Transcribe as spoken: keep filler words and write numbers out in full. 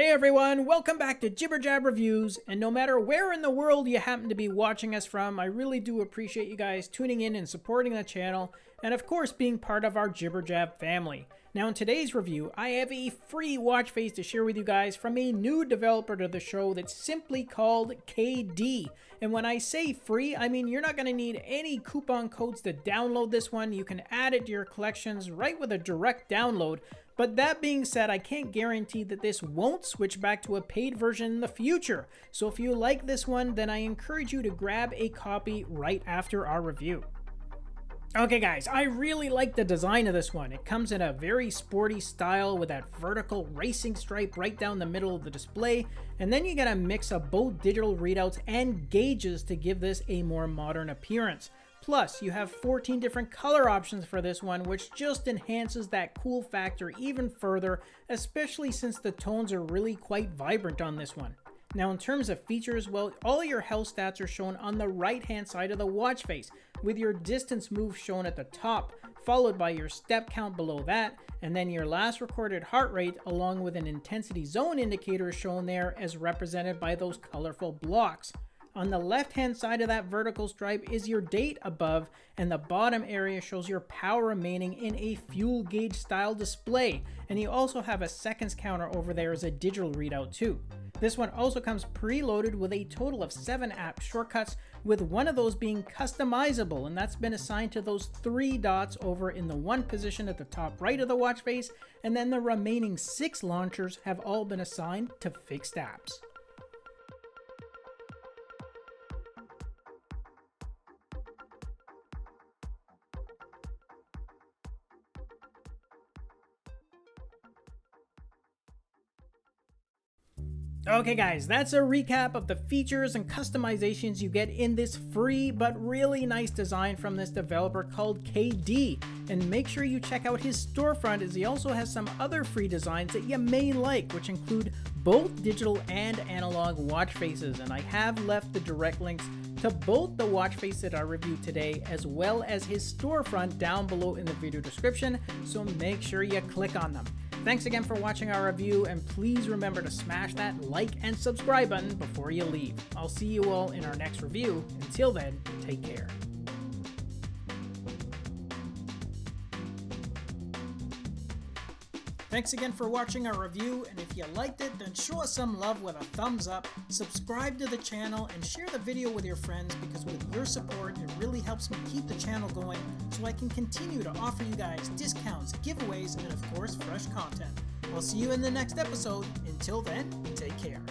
Hey everyone, welcome back to Jibber Jab Reviews, and no matter where in the world you happen to be watching us from, I really do appreciate you guys tuning in and supporting the channel, and of course being part of our Jibber Jab family. Now in today's review, I have a free watch face to share with you guys from a new developer to the show that's simply called K D. And when I say free, I mean you're not going to need any coupon codes to download this one. You can add it to your collections right with a direct download. But that being said, I can't guarantee that this won't switch back to a paid version in the future. So if you like this one, then I encourage you to grab a copy right after our review. Okay guys, I really like the design of this one. It comes in a very sporty style with that vertical racing stripe right down the middle of the display, and then you get a mix of both digital readouts and gauges to give this a more modern appearance. Plus, you have fourteen different color options for this one, which just enhances that cool factor even further, especially since the tones are really quite vibrant on this one. Now in terms of features, well, all your health stats are shown on the right hand side of the watch face, with your distance move shown at the top, followed by your step count below that, and then your last recorded heart rate along with an intensity zone indicator shown there as represented by those colorful blocks. On the left hand side of that vertical stripe is your date above, and the bottom area shows your power remaining in a fuel gauge style display, and you also have a seconds counter over there as a digital readout too. This one also comes preloaded with a total of seven app shortcuts, with one of those being customizable, and that's been assigned to those three dots over in the one position at the top right of the watch face, and then the remaining six launchers have all been assigned to fixed apps. Okay guys, that's a recap of the features and customizations you get in this free but really nice design from this developer called K D. And make sure you check out his storefront, as he also has some other free designs that you may like, which include both digital and analog watch faces. And I have left the direct links to both the watch face that I reviewed today as well as his storefront down below in the video description, so make sure you click on them. Thanks again for watching our review, and please remember to smash that like and subscribe button before you leave. I'll see you all in our next review. Until then, take care. Thanks again for watching our review, and if you liked it, then show us some love with a thumbs up, subscribe to the channel, and share the video with your friends, because with your support, it really helps me keep the channel going so I can continue to offer you guys discounts, giveaways, and of course, fresh content. I'll see you in the next episode. Until then, take care.